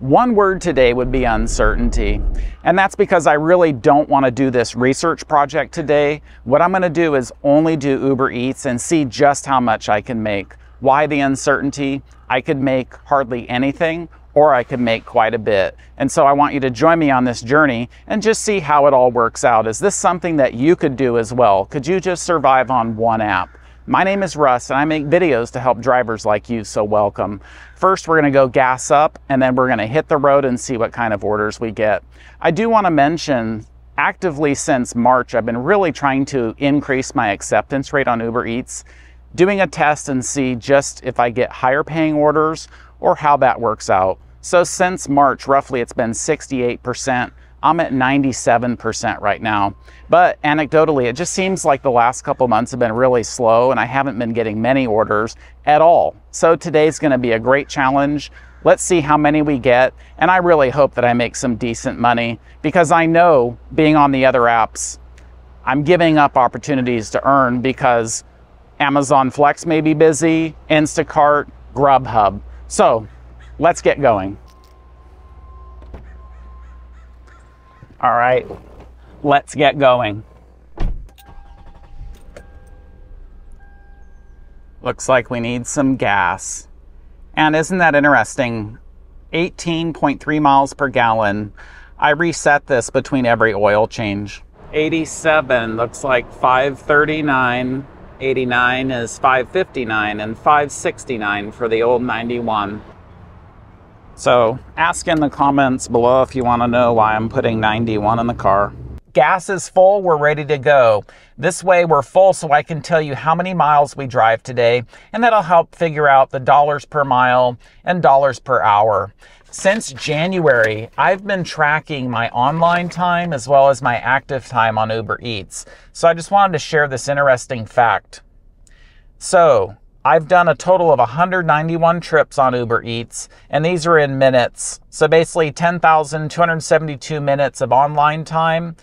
One word today would be uncertainty. And that's because I really don't want to do this research project today. What I'm going to do is only do Uber Eats and see just how much I can make. Why the uncertainty? I could make hardly anything, or I could make quite a bit. And so I want you to join me on this journey and just see how it all works out. Is this something that you could do as well? Could you just survive on one app? My name is Russ, and I make videos to help drivers like you, so welcome. First, we're gonna go gas up, and then we're gonna hit the road and see what kind of orders we get. I do wanna mention, actively since March, I've been really trying to increase my acceptance rate on Uber Eats, doing a test and see just if I get higher paying orders or how that works out. So since March, roughly, it's been 68%. I'm at 97% right now, but anecdotally, it just seems like the last couple months have been really slow and I haven't been getting many orders at all. So today's gonna be a great challenge. Let's see how many we get. And I really hope that I make some decent money, because I know being on the other apps, I'm giving up opportunities to earn because Amazon Flex may be busy, Instacart, Grubhub. So let's get going. All right, let's get going. Looks like we need some gas. And isn't that interesting? 18.3 miles per gallon. I reset this between every oil change. 87 looks like 539. 89 is 559 and 569 for the old 91. So ask in the comments below if you want to know why I'm putting 91 in the car. Gas is full, we're ready to go. This way we're full so I can tell you how many miles we drive today, and that'll help figure out the dollars per mile and dollars per hour. Since January, I've been tracking my online time as well as my active time on Uber Eats. So I just wanted to share this interesting fact. So I've done a total of 191 trips on Uber Eats, and these are in minutes. So basically 10,272 minutes of online time,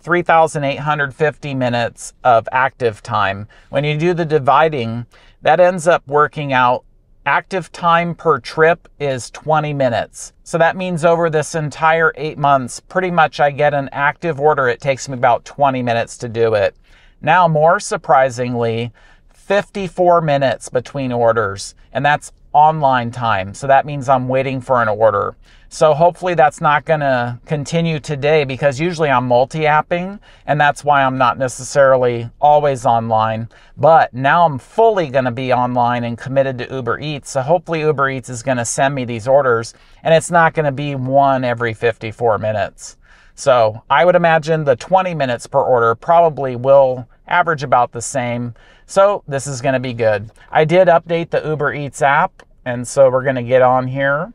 3,850 minutes of active time. When you do the dividing, that ends up working out active time per trip is 20 minutes. So that means over this entire 8 months, pretty much I get an active order. It takes me about 20 minutes to do it. Now, more surprisingly, 54 minutes between orders, and that's online time. So that means I'm waiting for an order. So hopefully that's not gonna continue today, because usually I'm multi-apping, and that's why I'm not necessarily always online. But now I'm fully gonna be online and committed to Uber Eats. So hopefully Uber Eats is gonna send me these orders, and it's not gonna be one every 54 minutes. So I would imagine the 20 minutes per order probably will average about the same. So this is gonna be good. I did update the Uber Eats app, and so we're gonna get on here.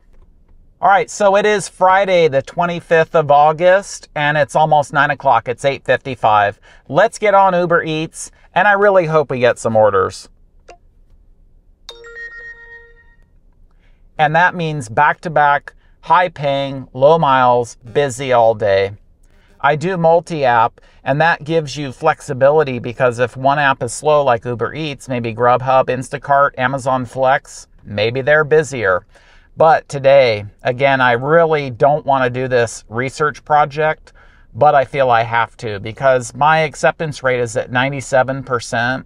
All right, so it is Friday, the 25th of August, and it's almost 9 o'clock, it's 8:55. Let's get on Uber Eats, and I really hope we get some orders. And that means back-to-back, high-paying, low miles, busy all day. I do multi-app, and that gives you flexibility, because if one app is slow, like Uber Eats, maybe Grubhub, Instacart, Amazon Flex, maybe they're busier. But today, again, I really don't want to do this research project, but I feel I have to, because my acceptance rate is at 97%,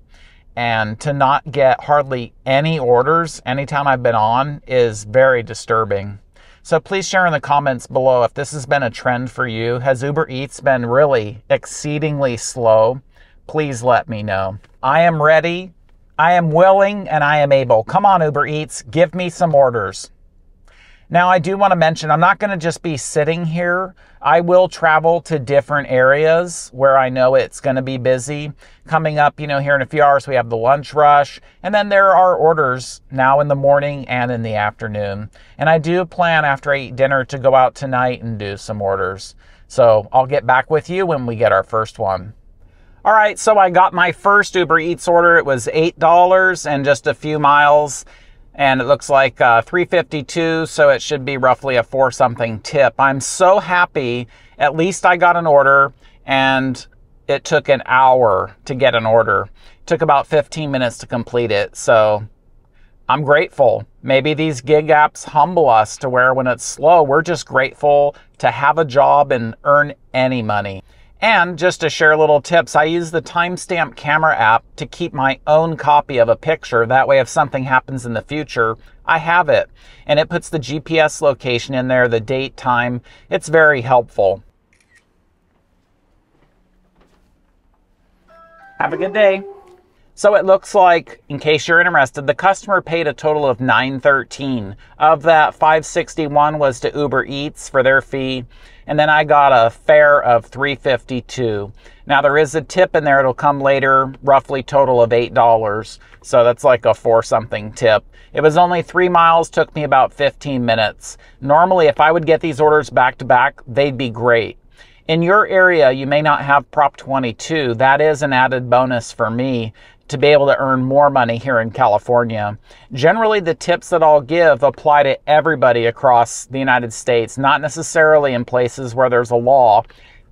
and to not get hardly any orders anytime I've been on is very disturbing. So please share in the comments below if this has been a trend for you. Has Uber Eats been really exceedingly slow? Please let me know. I am ready, I am willing, and I am able. Come on, Uber Eats, give me some orders. Now, I do want to mention, I'm not going to just be sitting here. I will travel to different areas where I know it's going to be busy. Coming up, you know, here in a few hours, we have the lunch rush. And then there are orders now in the morning and in the afternoon. And I do plan after I eat dinner to go out tonight and do some orders. So I'll get back with you when we get our first one. All right, so I got my first Uber Eats order. It was $8 and just a few miles. And it looks like 352, so it should be roughly a 4-something tip. I'm so happy. At least I got an order, and it took an hour to get an order. It took about 15 minutes to complete it, so I'm grateful. Maybe these gig apps humble us to where when it's slow, we're just grateful to have a job and earn any money. And just to share little tips, I use the timestamp camera app to keep my own copy of a picture. That way, if something happens in the future, I have it. And it puts the GPS location in there, the date, time. It's very helpful. Have a good day. So it looks like, in case you're interested, the customer paid a total of $9.13. Of that, $5.61 was to Uber Eats for their fee, and then I got a fare of $3.52. Now there is a tip in there, it'll come later, roughly total of $8. So that's like a $4 something tip. It was only 3 miles, took me about 15 minutes. Normally, if I would get these orders back to back, they'd be great. In your area, you may not have Prop 22. That is an added bonus for me to be able to earn more money here in California. Generally, the tips that I'll give apply to everybody across the United States, not necessarily in places where there's a law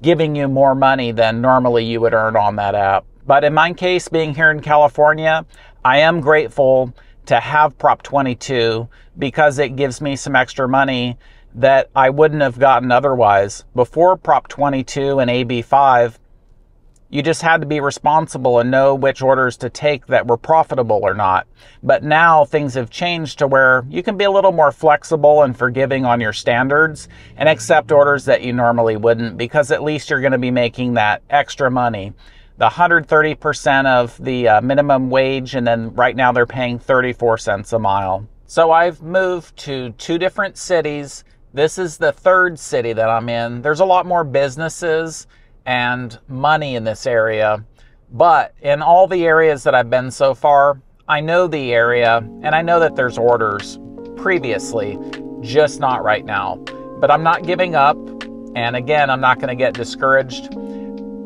giving you more money than normally you would earn on that app. But in my case, being here in California, I am grateful to have Prop 22 because it gives me some extra money that I wouldn't have gotten otherwise. Before Prop 22 and AB5, you just had to be responsible and know which orders to take that were profitable or not. But now things have changed to where you can be a little more flexible and forgiving on your standards and accept orders that you normally wouldn't, because at least you're going to be making that extra money. The 130% of the minimum wage, and then right now they're paying 34 cents a mile. So I've moved to 2 different cities. This is the 3rd city that I'm in. There's a lot more businesses and money in this area, but in all the areas that I've been so far, I know the area and I know that there's orders previously, just not right now. But I'm not giving up, and again, I'm not going to get discouraged.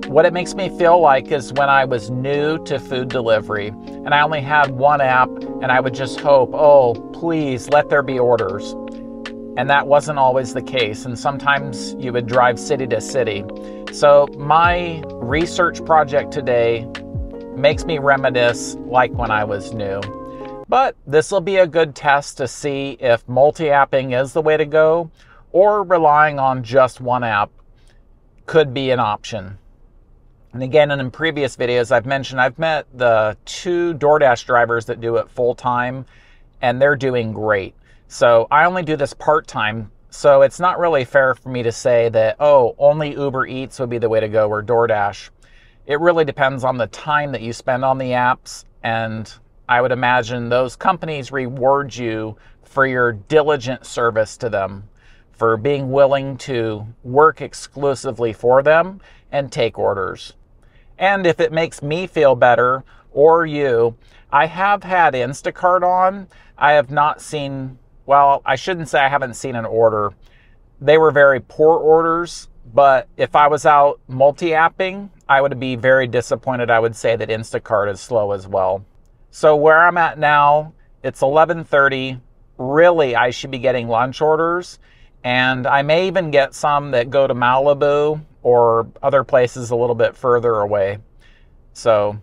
What it makes me feel like is when I was new to food delivery and I only had one app, and I would just hope, oh, please let there be orders. And that wasn't always the case. And sometimes you would drive city to city. So my research project today makes me reminisce like when I was new. But this will be a good test to see if multi-apping is the way to go, or relying on just one app could be an option. And again, and in previous videos I've mentioned, I've met the 2 DoorDash drivers that do it full time, and they're doing great. So I only do this part-time, so it's not really fair for me to say that, oh, only Uber Eats would be the way to go or DoorDash. It really depends on the time that you spend on the apps, and I would imagine those companies reward you for your diligent service to them, for being willing to work exclusively for them and take orders. And if it makes me feel better, or you, I have had Instacart on. I have not seen... well, I shouldn't say I haven't seen an order. They were very poor orders, but if I was out multi-apping, I would be very disappointed. I would say that Instacart is slow as well. So where I'm at now, it's 11:30. Really, I should be getting lunch orders, and I may even get some that go to Malibu or other places a little bit further away. So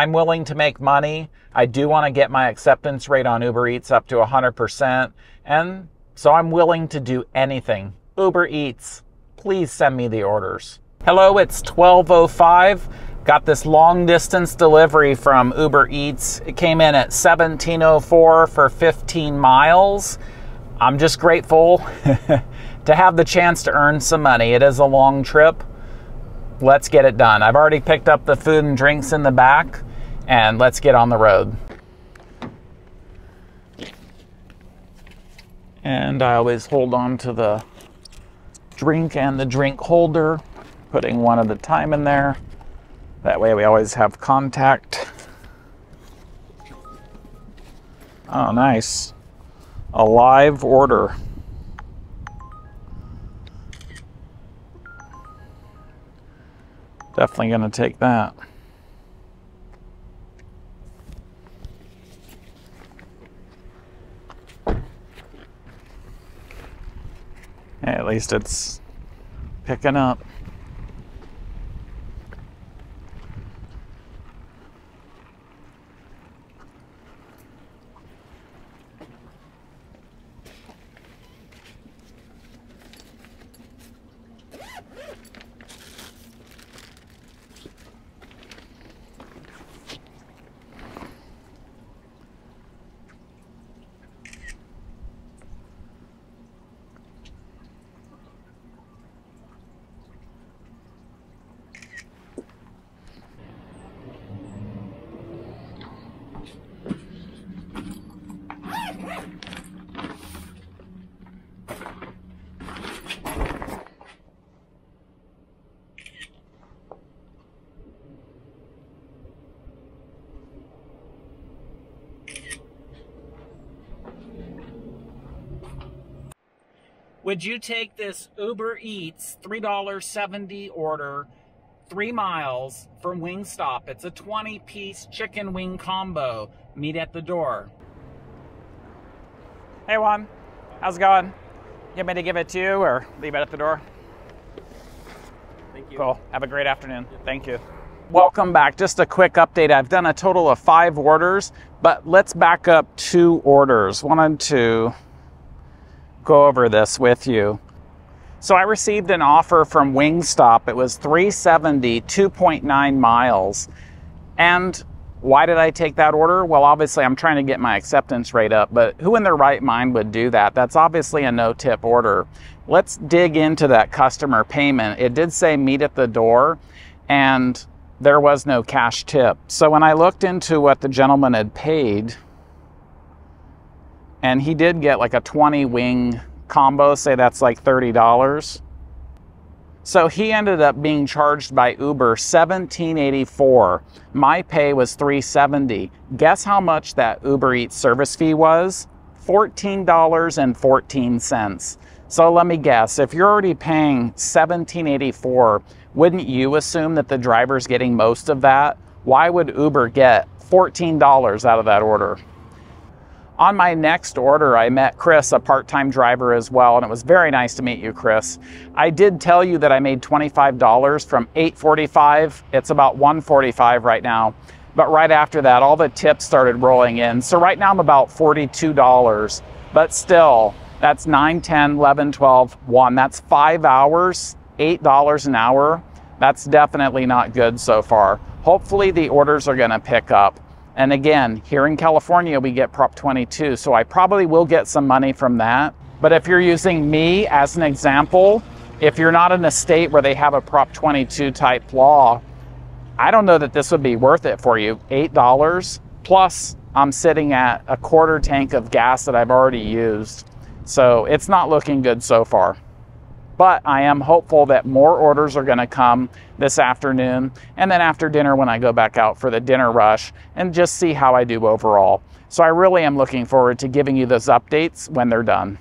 I'm willing to make money. I do want to get my acceptance rate on Uber Eats up to 100%, and so I'm willing to do anything. Uber Eats, please send me the orders. Hello, it's 12:05. Got this long distance delivery from Uber Eats. It came in at 17:04 for 15 miles. I'm just grateful to have the chance to earn some money. It is a long trip. Let's get it done. I've already picked up the food and drinks in the back, and let's get on the road. And I always hold on to the drink and the drink holder, putting one at a time in there. That way we always have contact. Oh, nice. A live order. Definitely gonna take that. At least it's picking up. Would you take this Uber Eats $3.70 order 3 miles from Wingstop? It's a 20-piece chicken wing combo. Meet at the door. Hey, Juan. How's it going? You want me to give it to you or leave it at the door? Thank you. Cool. Have a great afternoon. Yeah. Thank you. Welcome back. Just a quick update. I've done a total of 5 orders, but let's back up 2 orders. Wanted to go over this with you. So I received an offer from Wingstop. It was $3.70, 2.9 miles. And why did I take that order? Well, obviously I'm trying to get my acceptance rate up, but who in their right mind would do that? That's obviously a no-tip order. Let's dig into that customer payment. It did say meet at the door, and there was no cash tip. So when I looked into what the gentleman had paid, and he did get like a 20 wing combo, say that's like $30. So he ended up being charged by Uber $17.84. My pay was $3.70. Guess how much that Uber Eats service fee was? $14.14. So let me guess, if you're already paying $17.84, wouldn't you assume that the driver's getting most of that? Why would Uber get $14 out of that order? On my next order, I met Chris, a part-time driver as well, and it was very nice to meet you, Chris. I did tell you that I made $25 from $8.45. It's about $1.45 right now. But right after that, all the tips started rolling in. So right now I'm about $42, but still, that's 9, 10, 11, 12, 1. That's 5 hours, $8 an hour. That's definitely not good so far. Hopefully the orders are gonna pick up. And again, here in California, we get Prop 22, so I probably will get some money from that. But if you're using me as an example, if you're not in a state where they have a Prop 22 type law, I don't know that this would be worth it for you. $8 plus I'm sitting at a quarter tank of gas that I've already used. So it's not looking good so far. But I am hopeful that more orders are going to come this afternoon and then after dinner when I go back out for the dinner rush and just see how I do overall. So I really am looking forward to giving you those updates when they're done.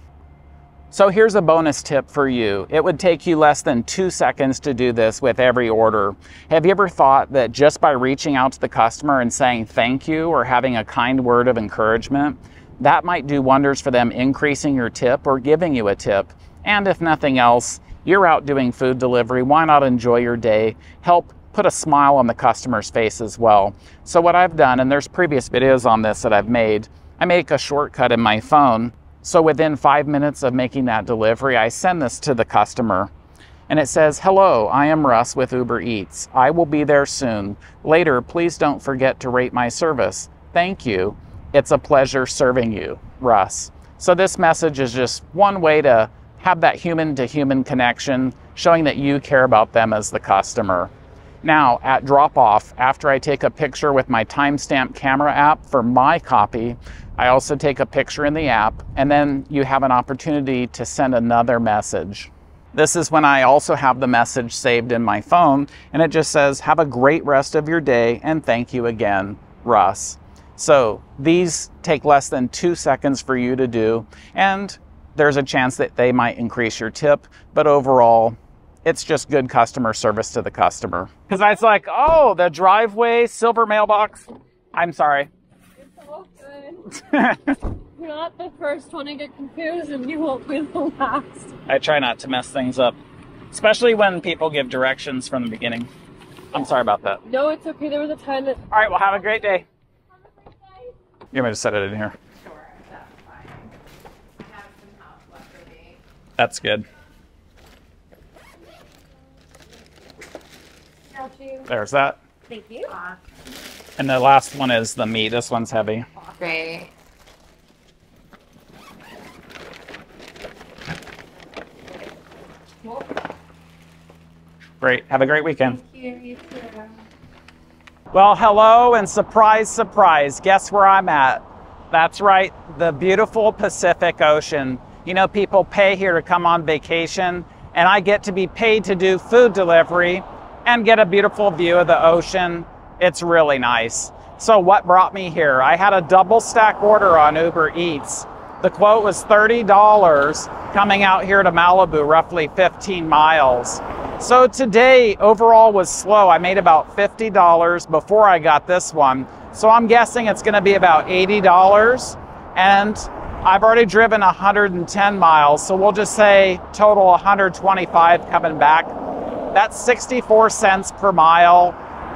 So here's a bonus tip for you. It would take you less than 2 seconds to do this with every order. Have you ever thought that just by reaching out to the customer and saying thank you or having a kind word of encouragement, that might do wonders for them increasing your tip or giving you a tip? And if nothing else, you're out doing food delivery. Why not enjoy your day? Help put a smile on the customer's face as well. So what I've done, and there's previous videos on this that I've made, I make a shortcut in my phone. So within 5 minutes of making that delivery, I send this to the customer. And it says, hello, I am Russ with Uber Eats. I will be there soon. Later, please don't forget to rate my service. Thank you. It's a pleasure serving you, Russ. So this message is just one way to have that human-to-human connection, showing that you care about them as the customer. Now, at drop-off, after I take a picture with my timestamp camera app for my copy, I also take a picture in the app, and then you have an opportunity to send another message. This is when I also have the message saved in my phone, and it just says, have a great rest of your day, and thank you again, Russ. So these take less than 2 seconds for you to do, and there's a chance that they might increase your tip, but overall, it's just good customer service to the customer. Because I was like, oh, the driveway, silver mailbox. I'm sorry. It's all good. You're not the first one to get confused, and you won't be the last. I try not to mess things up, especially when people give directions from the beginning. I'm sorry about that. No, it's okay. There was a time that... All right, well, have a great day. Have a great day. You may just set it in here. That's good. There's that. Thank you. And the last one is the meat. This one's heavy. Great. Great. Have a great weekend. Thank you. You too. Well, hello, and surprise, surprise. Guess where I'm at? That's right. The beautiful Pacific Ocean. You know, people pay here to come on vacation, and I get to be paid to do food delivery and get a beautiful view of the ocean. It's really nice. So what brought me here? I had a double stack order on Uber Eats. The quote was $30 coming out here to Malibu, roughly 15 miles. So today overall was slow. I made about $50 before I got this one. So I'm guessing it's gonna be about $80. And I've already driven 110 miles. So we'll just say total 125 coming back. That's 64 cents per mile.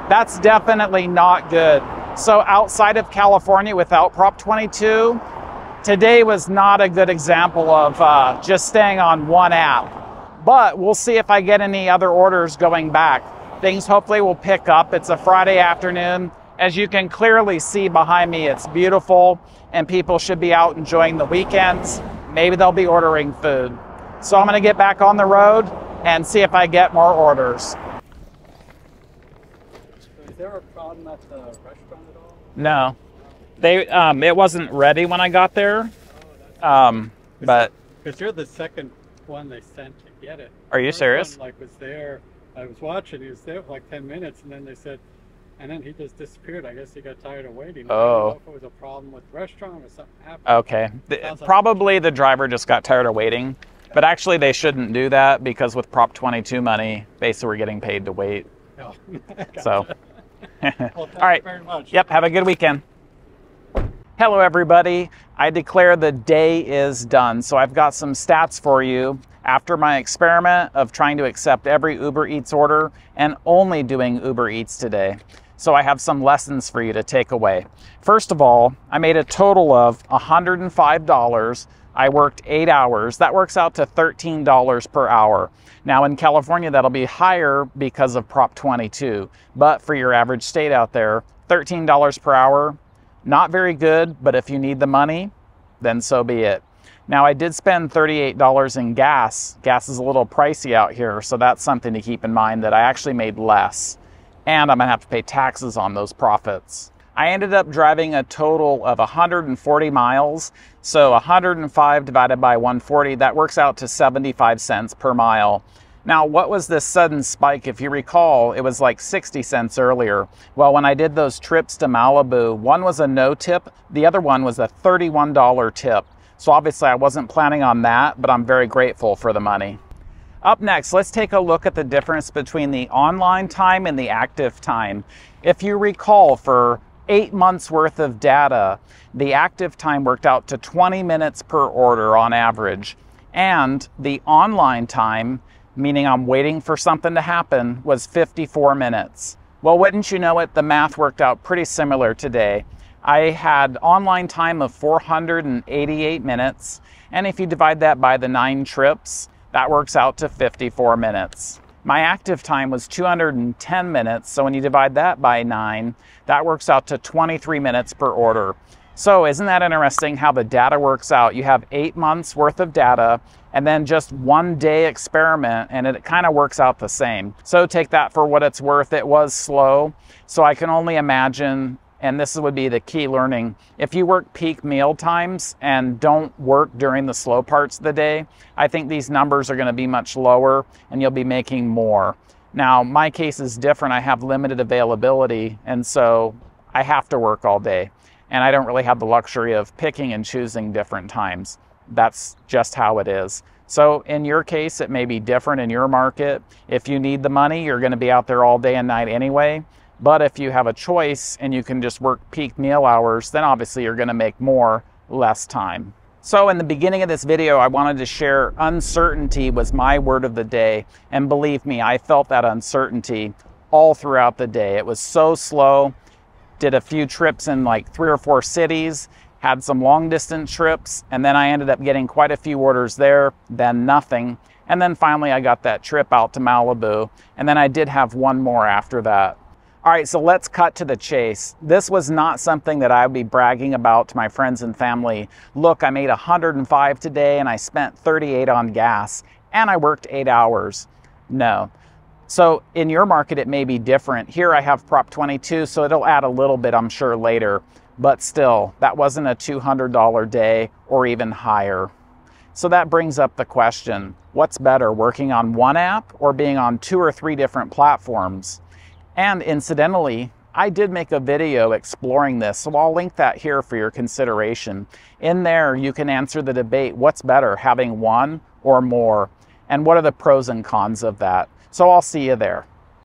That's definitely not good. So outside of California without Prop 22, today was not a good example of just staying on one app. But we'll see if I get any other orders going back. Things hopefully will pick up. It's a Friday afternoon. As you can clearly see behind me, it's beautiful and people should be out enjoying the weekends. Maybe they'll be ordering food. So I'm gonna get back on the road and see if I get more orders. Is there a problem at the restaurant at all? No. They it wasn't ready when I got there, but because you're the second one they sent to get it. Are you serious? One, like, was there? I was watching. He was there for like 10 minutes, and then they said, and then he just disappeared. I guess he got tired of waiting. Oh, I don't know if it was a problem with the restaurant or something happened. Okay, probably the driver just got tired of waiting, but actually they shouldn't do that because with Prop 22 money, basically we're getting paid to wait. Oh. So, well, all right. Very much. Yep. Have a good weekend. Hello everybody, I declare the day is done. So I've got some stats for you. After my experiment of trying to accept every Uber Eats order and only doing Uber Eats today. So I have some lessons for you to take away. First of all, I made a total of $105. I worked 8 hours. That works out to $13 per hour. Now in California, that'll be higher because of Prop 22. But for your average state out there, $13 per hour, not very good, but if you need the money, then so be it. Now I did spend $38 in gas. Gas is a little pricey out here, so that's something to keep in mind that I actually made less. And I'm gonna have to pay taxes on those profits. I ended up driving a total of 140 miles. So 105 divided by 140, that works out to 75 cents per mile. Now, what was this sudden spike? If you recall, it was like 60 cents earlier. Well, when I did those trips to Malibu, one was a no tip, the other one was a $31 tip. So obviously I wasn't planning on that, but I'm very grateful for the money. Up next, let's take a look at the difference between the online time and the active time. If you recall, for 8 months worth of data, the active time worked out to 20 minutes per order on average. And the online time, meaning I'm waiting for something to happen, was 54 minutes. Well, wouldn't you know it, the math worked out pretty similar today. I had online time of 488 minutes, and if you divide that by the 9 trips, that works out to 54 minutes. My active time was 210 minutes, so when you divide that by 9, that works out to 23 minutes per order. So isn't that interesting how the data works out? You have 8 months worth of data and then just 1 day experiment, and it kind of works out the same. So take that for what it's worth. It was slow. So I can only imagine, and this would be the key learning, if you work peak meal times and don't work during the slow parts of the day, I think these numbers are gonna be much lower and you'll be making more. Now, my case is different. I have limited availability, and so I have to work all day. And I don't really have the luxury of picking and choosing different times. That's just how it is. So in your case, it may be different in your market. If you need the money, you're gonna be out there all day and night anyway. But if you have a choice and you can just work peak meal hours, then obviously you're gonna make more, less time. So in the beginning of this video, I wanted to share uncertainty was my word of the day. And believe me, I felt that uncertainty all throughout the day. It was so slow. Did a few trips in like 3 or 4 cities, had some long distance trips, and then I ended up getting quite a few orders there, then nothing. And then finally I got that trip out to Malibu, and then I did have one more after that. All right, so let's cut to the chase. This was not something that I would be bragging about to my friends and family. Look, I made 105 today and I spent 38 on gas and I worked 8 hours. No. So in your market, it may be different. Here I have Prop 22, so it'll add a little bit, I'm sure, later. But still, that wasn't a $200 day or even higher. So that brings up the question, what's better, working on one app or being on 2 or 3 different platforms? And incidentally, I did make a video exploring this, so I'll link that here for your consideration. In there, you can answer the debate, what's better, having one or more, and what are the pros and cons of that. So I'll see you there.